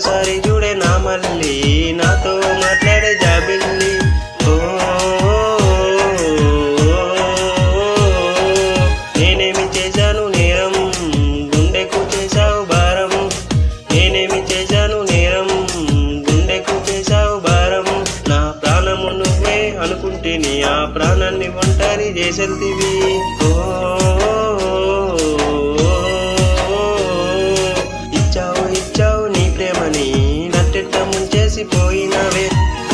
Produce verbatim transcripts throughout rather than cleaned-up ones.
सारी जुड़े ना मल्ली ना तो मतलब जा बिल्ली। ओ नेने मिचे जानू नेरम गुंडे कुचे साव बारम। नेने मिचे जानू नेरम गुंडे कुचे साव बारम। ना प्राणम नुव्वे अनुकुंटे नी आ प्राणान्नि ओंटारी चेसेल्तिवी। ओ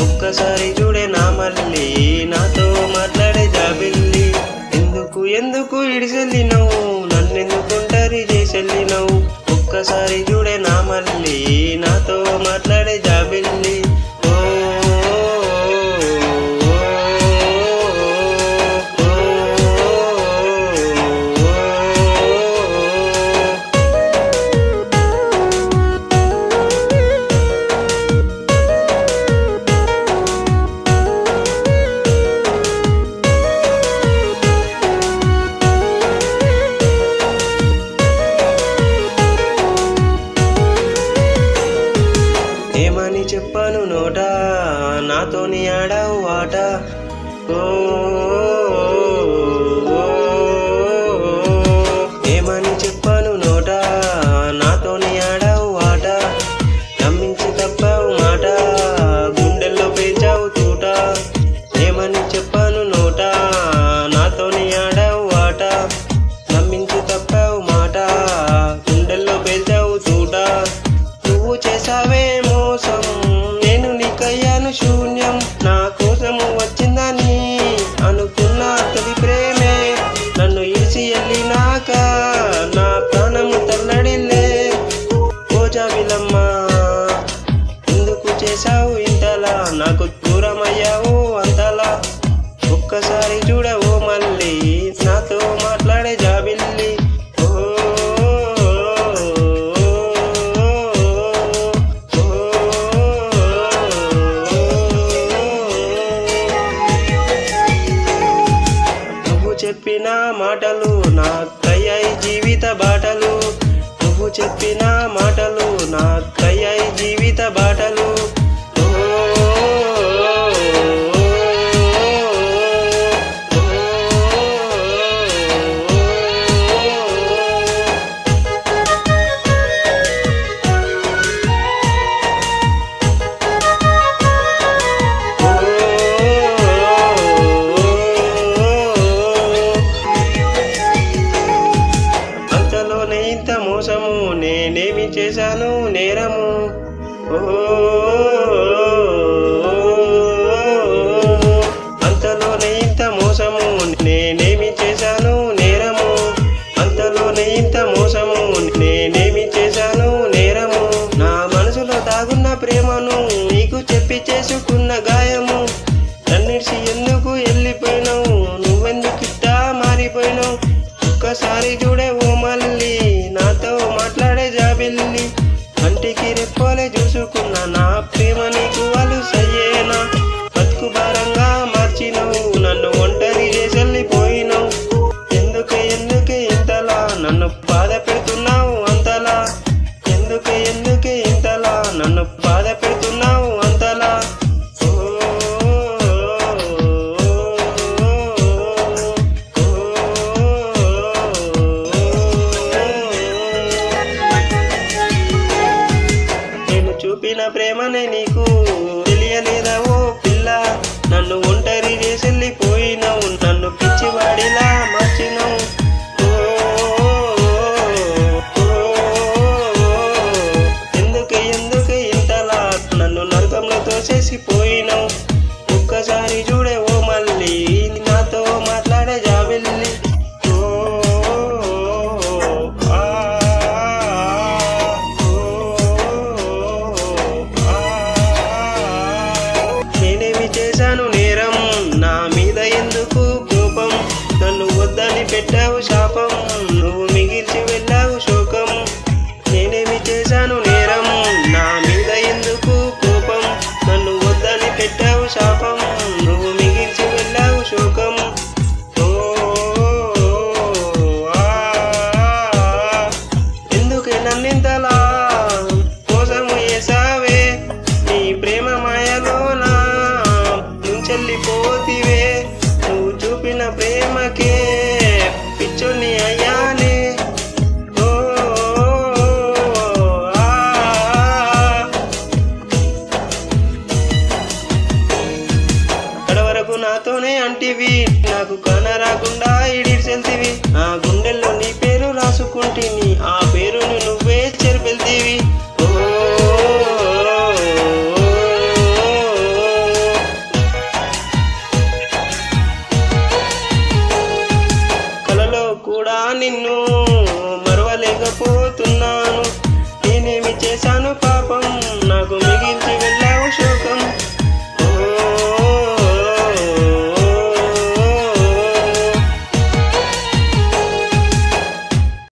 ఒక్కసారి చూడే నా మళ్ళీ నాతో మాట్లాడే జాబిల్లి। ఎందుకు ఎందుకు ఇడిసెళ్ళినవు నన్నెందుకుంటరి చేసెళ్ళినవు। ఒక్కసారి చూడే నా మళ్ళీ నాతో మాట్లాడే జాబిల్లి। ఏమని చెప్పాను నోట నాతోని ఆడావు ఆట। ఓ ఏమని చెప్పాను నోట నాతోని ఆడావు ఆట। నమ్మించి తప్పావు మాట గుండెల్లో పెంచావు తూట। ఏమని చెప్పాను నోట నాతోని ఆడావు ఆట। నమ్మించి తప్పావు మాట గుండెల్లో పెంచావు తూట। నువ్వు చేసావే शून्यम ना कोसम वच्चिंदनी अनुकुन्ना तली प्रेमे नन्नु इरिसी एल्लिनाक ना प्राणम तल्लडिल्ले। ओ जाबिलम्मा इंदुकु चेसावु इंतला नाकु दूरमय्यावु अंतला। ఒక్కసారి చూడవో మళ్ళీ నాతో మాట్లాడే జాబిల్లి। చెప్పిన మాటలు నా కయ్యాయి జీవిత బాటలు। నువ్వు చెప్పిన మాటలు నా కయ్యాయి జీవిత బాటలు। మోసము నేనేమి చేశాను నేరము। ఓ అంతలోనే ఇంత మోసము నేనేమి చేశాను నేరము। అంతలోనే ఇంత మోసము నేనేమి చేశాను నేరము। నా మనసులో దాగున్న ప్రేమను నీకు చెప్పి చేసుకున్న గాయము। నన్నిడిచి ఎందుకు వెళ్ళిపోయినావు నువ్వెందుకు ఇట్టా మారిపోయినావు। ఒక్కసారి చూడే ఓ మళ్ళీ నాతో మాట్లాడే జాబిల్లి। కంటికి రెప్పోలే చూసుకున్న నా ప్రేమ నీకు అలుసయ్యేనా। బతుకు భారంగా మార్చినవు నన్ను ఒంటరి చేసెళ్ళిపోయినావు। ఎందుకే ఎందుకే ఇంతలా నన్ను బాధ పెడుతున్నావు అంతలా। ఎందుకే ఎందుకే ఇంతలా నన్ను బాధ పెడుతున్నావు అంతలా। చూపిన ప్రేమనే నీకు తెలియలేదా ఓ పిల్ల। నన్ను ఒంటరి చేసెళ్ళిపోయినావు నన్ను పిచ్చివాడిలా మార్చినావు। ఎందుకే ఎందుకే ఇంతలా నన్ను నరకంలో తోసేసిపోయినావు। ఒక్కసారి చూడే ఓ మళ్ళీ నాతో మాట్లాడే జాబిల్లి। పెట్టావు శాపం నువ్వు మిగిల్చి వెళ్ళావు శోకం। నేనేమి చేశాను